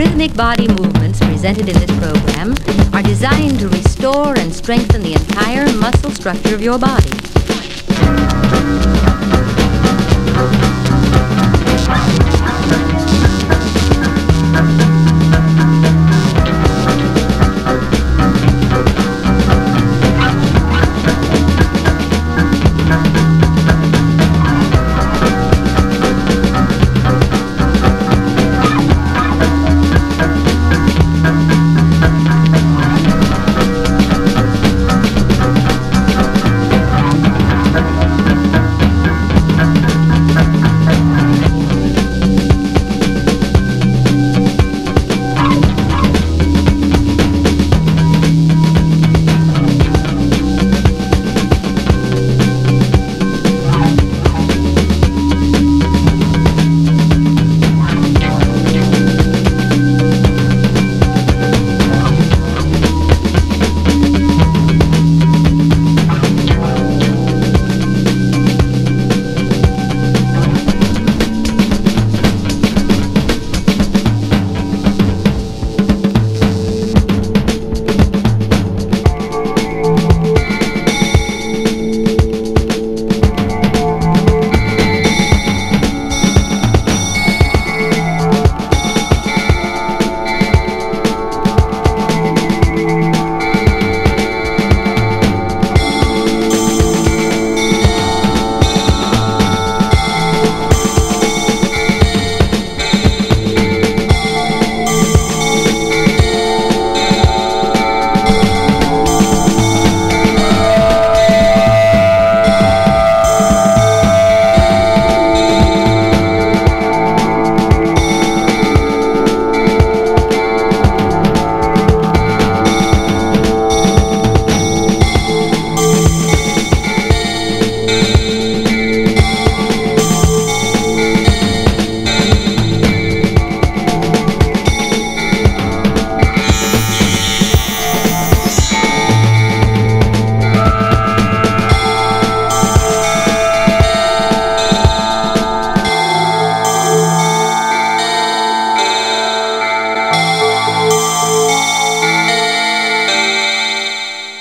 rhythmic body movements presented in this program are designed to restore and strengthen the entire muscle structure of your body.